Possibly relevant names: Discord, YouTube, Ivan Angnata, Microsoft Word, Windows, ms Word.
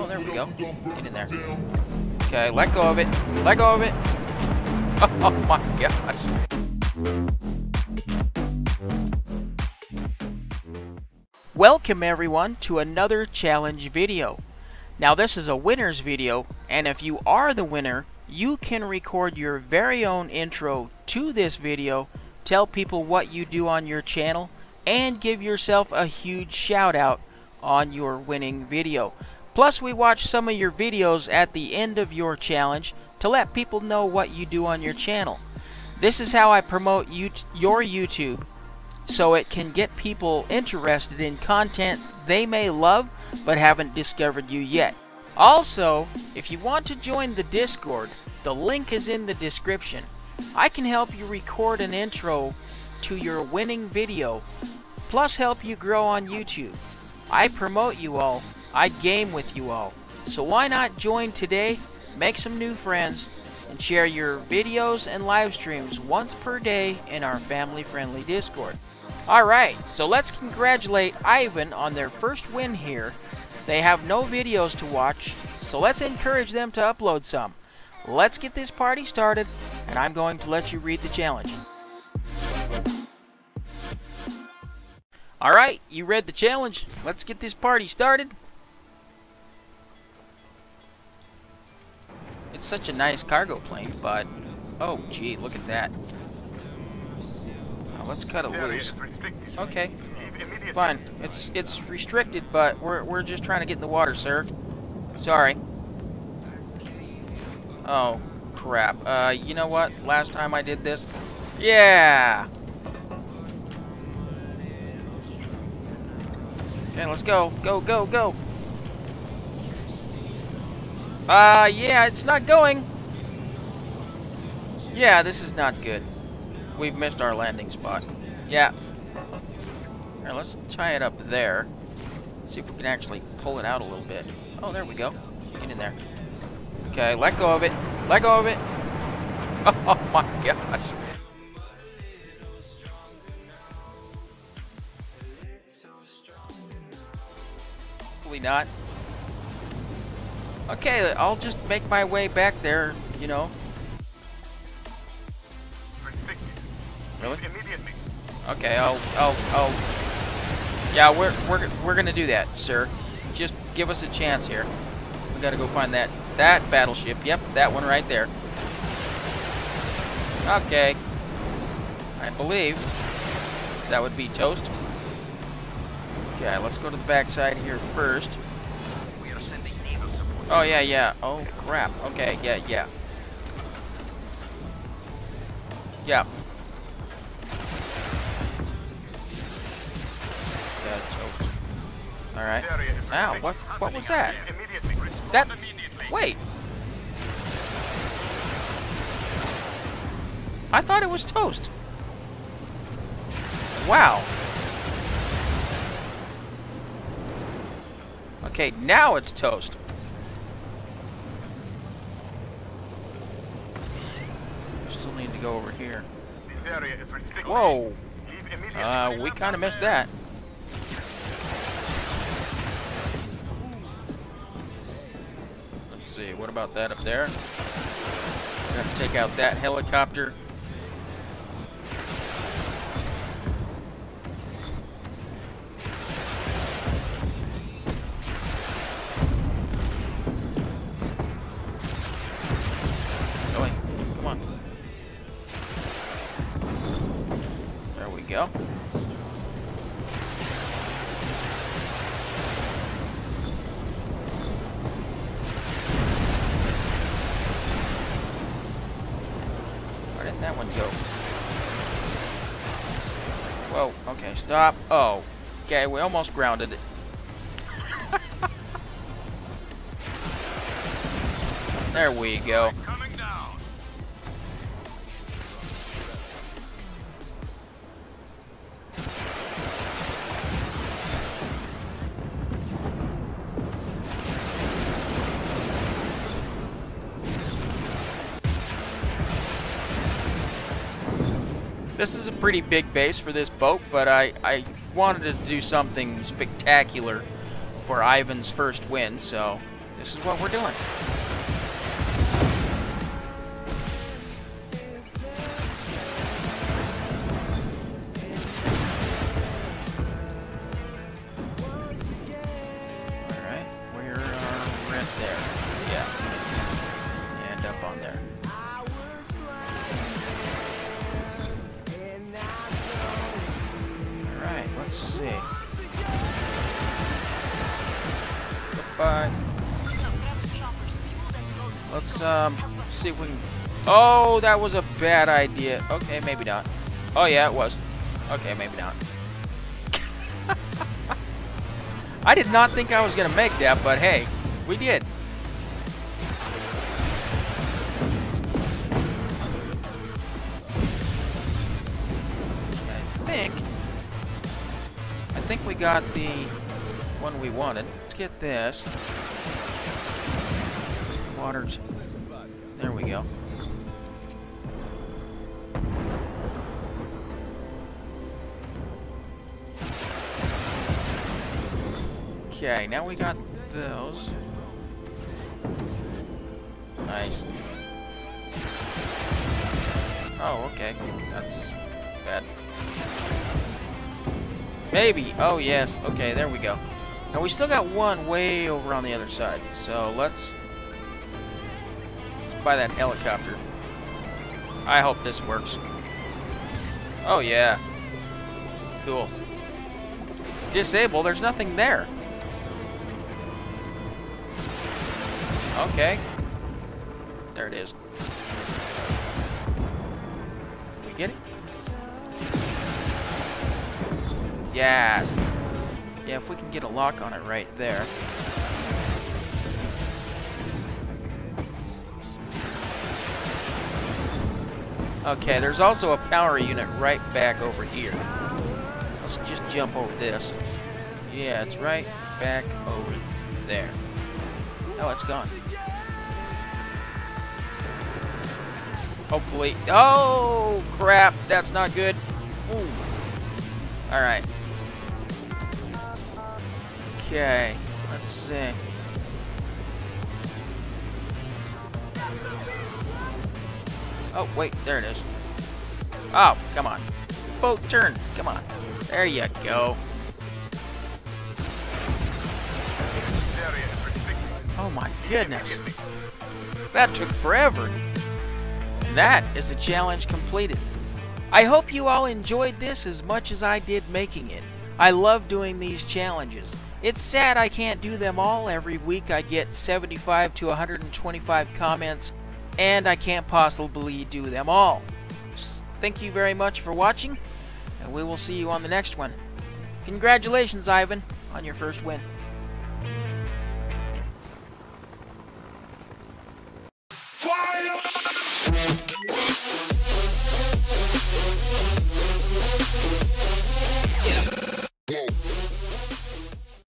Oh, there we go. Get in there. Okay, let go of it. Let go of it. Oh my gosh. Welcome everyone to another challenge video. Now this is a winner's video, and if you are the winner, you can record your very own intro to this video, tell people what you do on your channel, and give yourself a huge shout out on your winning video. Plus, we watch some of your videos at the end of your challenge to let people know what you do on your channel. This is how I promote your YouTube, so it can get people interested in content they may love but haven't discovered you yet. Also, if you want to join the Discord, the link is in the description. I can help you record an intro to your winning video, plus help you grow on YouTube. I promote you all, I game with you all. So why not join today, make some new friends, and share your videos and live streams once per day in our family-friendly Discord. Alright, so let's congratulate Ivan on their first win here. They have no videos to watch, so let's encourage them to upload some. Let's get this party started, and I'm going to let you read the challenge. Alright, you read the challenge. Let's get this party started. It's such a nice cargo plane, but... oh, gee, look at that. Now, let's cut it loose. Okay, fine. It's restricted, but we're just trying to get in the water, sir. Sorry. Oh, crap. You know what? Last time I did this... yeah! Okay, let's go. Go, go, go. Yeah, it's not going. Yeah, this is not good. We've missed our landing spot. Yeah. Alright, let's tie it up there. Let's see if we can actually pull it out a little bit. Oh, there we go. Get in there. Okay, let go of it. Let go of it. Oh my gosh. Not. Okay, I'll just make my way back there, you know. Really? Okay, I'll yeah, we're gonna do that, sir. Just give us a chance here. We gotta go find that battleship. Yep, that one right there. Okay. I believe that would be toast. Okay, let's go to the backside here first. We are sending naval support. Oh yeah, yeah. Oh crap. Okay, yeah, yeah. Yeah. All right. Now, what was that? That. Wait. I thought it was toast. Wow. Okay, now it's toast. We still need to go over here. Whoa! We kind of missed that. Let's see, what about that up there? We're gonna take out that helicopter. Go. Where did that one go? Whoa, okay, stop. Oh, okay, we almost grounded it. There we go. This is a pretty big base for this boat, but I wanted to do something spectacular for Ivan's first win, so This is what we're doing. Let's see if we can. Oh, that was a bad idea. Okay, maybe not. Oh yeah, it was. Okay, maybe not. I did not think I was gonna make that, but hey, we did. I think we got the one we wanted. Let's get this. Waters. There we go. Okay, now we got those. Nice. Oh, okay. That's bad. Maybe. Oh, yes. Okay, there we go. Now, we still got one way over on the other side. So, let's buy that helicopter. I hope this works. Oh, yeah. Cool. Disable. There's nothing there. Okay. There it is. Did we get it? Yes. Yeah, if we can get a lock on it right there. Okay, there's also a power unit right back over here. Let's just jump over this. Yeah, it's right back over there. Oh, it's gone. Hopefully. Oh, crap. That's not good. Ooh. All right. Okay, let's see. Oh, wait, there it is. Oh, come on. Boat turn, come on. There you go. Oh my goodness. That took forever. That is a challenge completed. I hope you all enjoyed this as much as I did making it. I love doing these challenges. It's sad I can't do them all. Every week I get 75 to 125 comments, and I can't possibly do them all. Thank you very much for watching, and we will see you on the next one. Congratulations, Ivan, on your first win.